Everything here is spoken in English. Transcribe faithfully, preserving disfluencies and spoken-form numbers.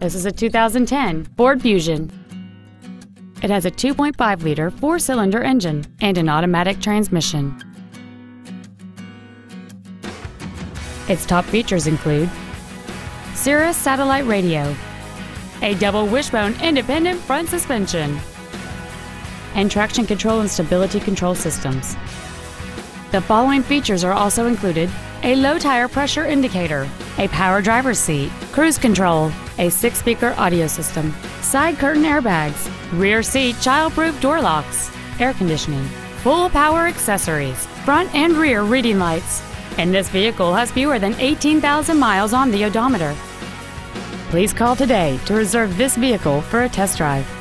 This is a two thousand ten Ford Fusion. It has a two point five liter four-cylinder engine and an automatic transmission. Its top features include Sirius satellite radio, a double wishbone independent front suspension, and traction control and stability control systems. The following features are also included: a low tire pressure indicator, a power driver's seat, cruise control, a six-speaker audio system, side curtain airbags, rear seat child-proof door locks, air conditioning, full power accessories, front and rear reading lights, and this vehicle has fewer than eighteen thousand miles on the odometer. Please call today to reserve this vehicle for a test drive.